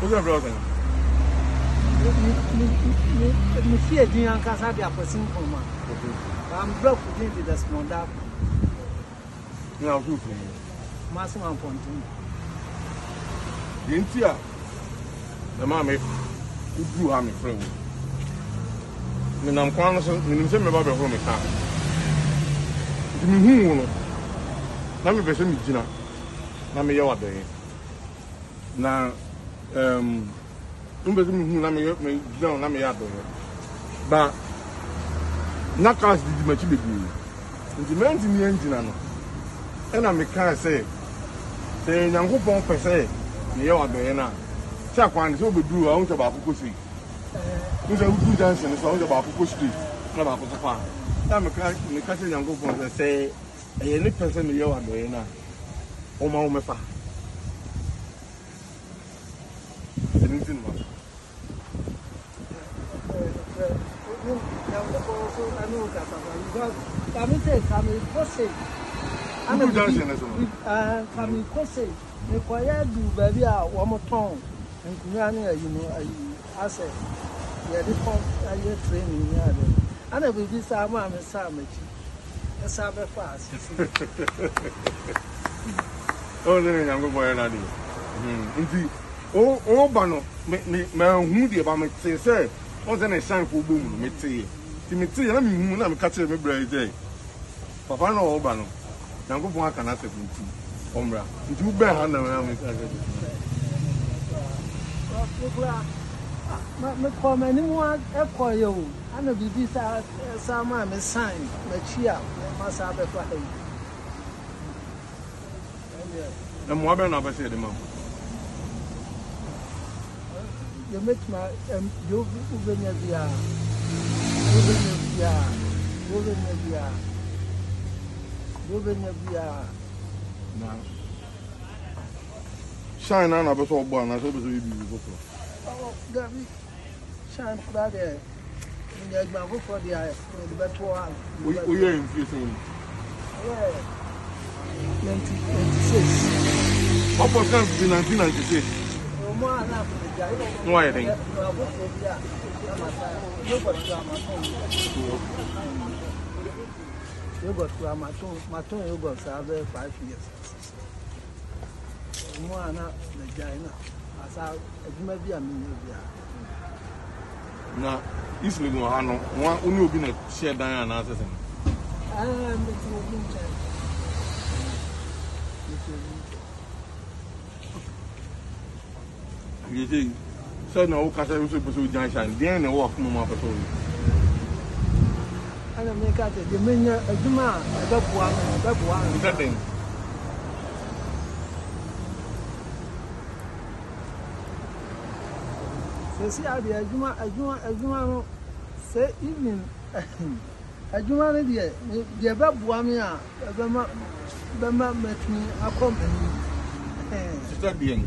But Nakas did much big. The men in the engine, and I can say, saying, I'm going to say, you are the end. Chapman is over do out about Kukusi. Who's a good dancer and it's all about Kukusi, not about the farm. I'm a cousin and go for and say, any person you are the end. Oh, my father. You make my you open your beer, Now, shine on about all born, I suppose you go for. Oh, Gabby, shine for that. For the eye, the better one. We are infusing. Yeah, 1996. What was 1996? No, I think. Now, if you go, I know one will be share down and answer. You see, so now Cassar was supposed to dance and then walk no more for so. I don't make out the mania, a demand, a double one, nothing. Say, I'll be a duma, say evening. A duma, dear, the above Wamia, the man met me accompanying. Studying.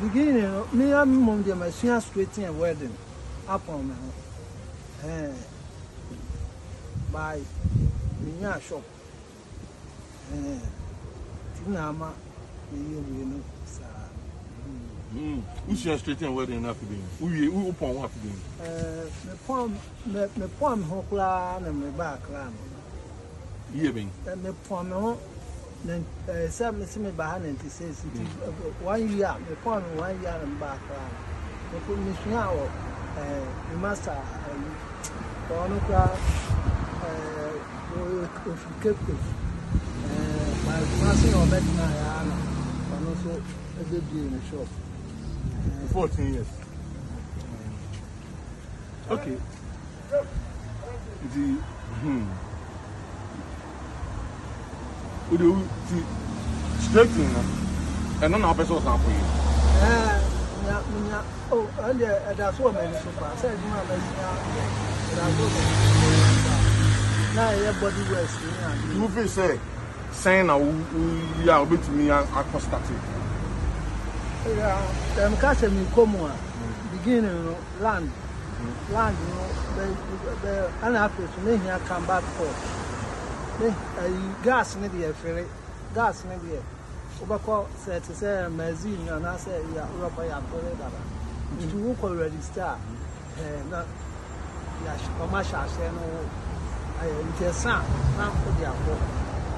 Beginning, me and mom, the machine straighten a wedding upon me. By Minya shop. Tinama, you know, sir. Straighten wedding after being. We upon after being. The palm hook line and my back line. Yebing. And the palm, then some me behind and he says, 1 year, the palm 1 year and back line. They put me now, the master, if you kept it, my master or better, and also a good deal in the shop. 14 years. Okay. We do straightening and none of us are for you. Oh, earlier that's what I said. Now, everybody was you will say, saying, we are with me and I constated. Yeah, I'm catching me, come on, beginning land. land, you know, the unhappy to me here come back for. Gas need the ferry, gas need the. Obako said to say magazine, and I said, yeah, Europa, yeah, Korea. If you work already, star, not commercial, say no, interesting. Now for the apple,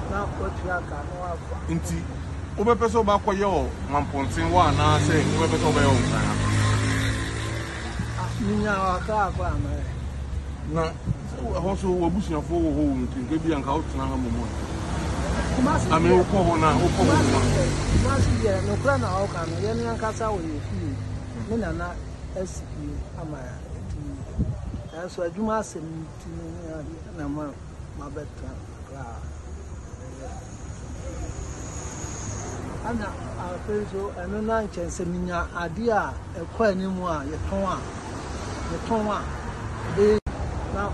now for the apple. Inti, Obe person bako yo, mampontin wa na say Obe person ba yo. I'm not sure what I'm saying. They now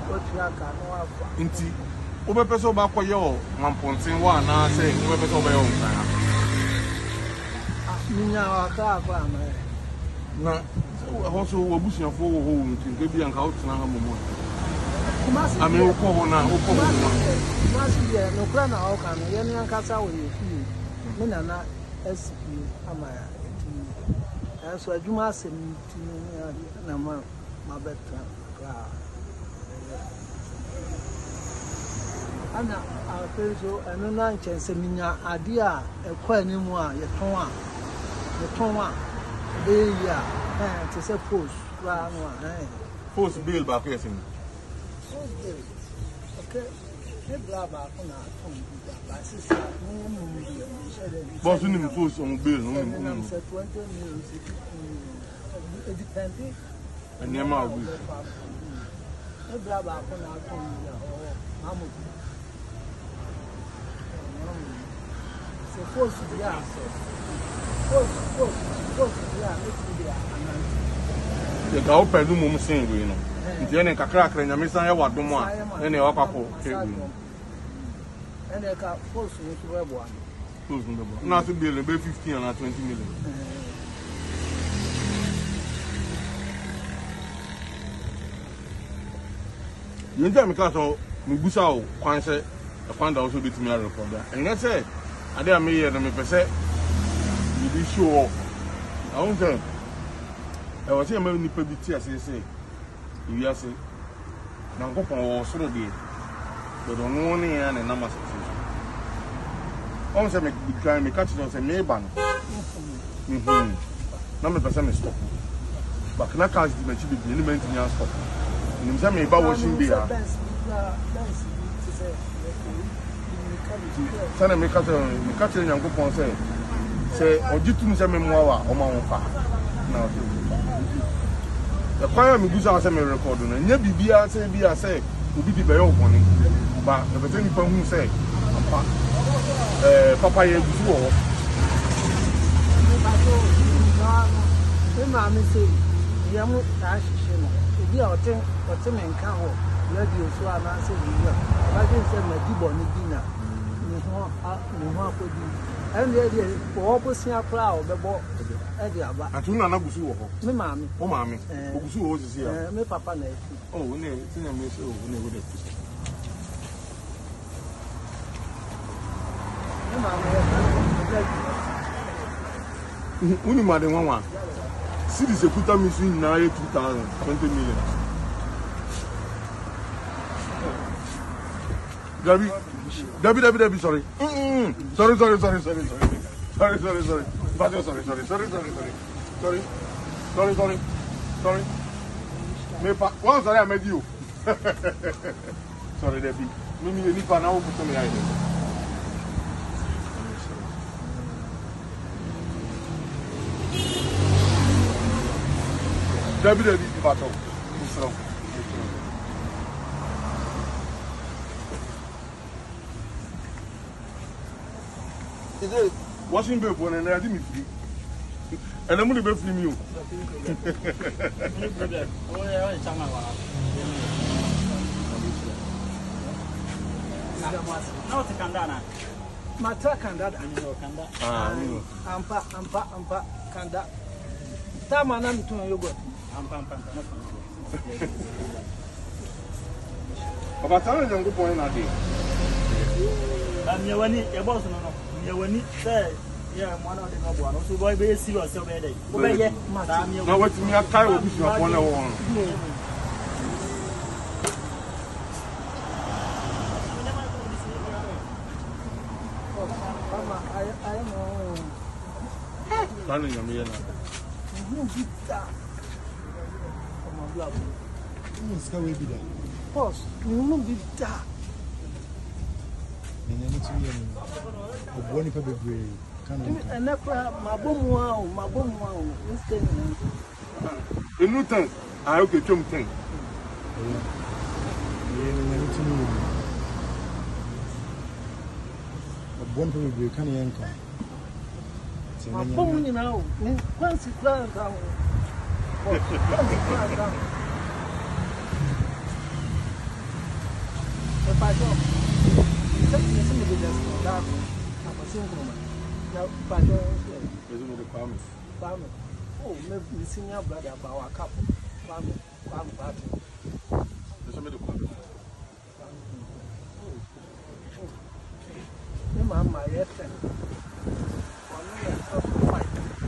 what you are going to Inti, Obe person ba kwa yo, mampontin wa na say Obe person ba yo mtana. Minya waka kwa ame. Na, hoso wabusi ya fuo huo mtini, kebi yanka hoti na hamu mwana. Ame uko hona. Kumasi ya, nukula na hao kano, ya niyankasa wa yefi, mina na SP ama ya etini. Ya suwa juma se mtini na mwana. My bed crowd. And I feel so, and no nine chance, Minya, idea, a quaint memoir, your tongue, they are to say post, round one. Post bill by person. Post bill. Okay. But you need post on bill, no? It depends. And your mouth will be. You tell me, Cato, Mubusao, Quanset, a fund also beat me a recorder. And that's it. I dare me and me per se. You be sure. I won't tell. I was here, maybe Nippetti, as they say. You say, Nancopa or Sonobi, but on only and a number of things. I'm trying to catch it on a neighbor. Number percent is stop. But Knacker's dimension be the element in your stop. Nimzame ba washing beer. Sana me kate Nyankopon say ojitum se me mowa o ma wonfa. Na o se. E kwaya me guza se me record no. Nya bibia se bia se obi bi be yo woni. Ba e be tani pa hu se. Papa ye guzu o. Me ma me se ya mu ta shishe no. Obi a ote ote me nka ho ya di osu ana se bi ya ba je se me di bo ni dina ni ho ko di and there dey o bo sin akra o be bo e di aba atun na na gusu wo ho me maami o maami o gusu wo sisi ya me papa na efi o ne tin na me se o ne go dey kusa me maami o ni ma de wanwa. Si this is a good time, 20 million. Dabi, sorry. Sorry. Once I met you. Sorry, Debbie. Maybe you need now put some idea. Dabi dabi batao musram ido washing be bone na di mi free and am no be free mi o o ya e chama wala na o te kandana matra kandada ani o kanda ampa kanda tamana mtu yogo. I'm Papa, tell me good point now. I'm your boss, no. I'm yeah, I'm one of the number one. Also, boy, be serious, so bad. Now, what's me? I carry with you upon the one. I'm not going to be able to do that. I'm not going to be able to do that. My phone, you know, once it flies out. If I don't, I'm not going to go to the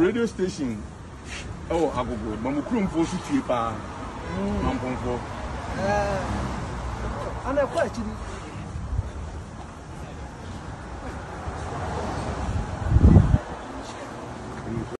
radio station. Oh, I will go. Mamu Krum for Sukipa. Mamu Krum for. And I quite.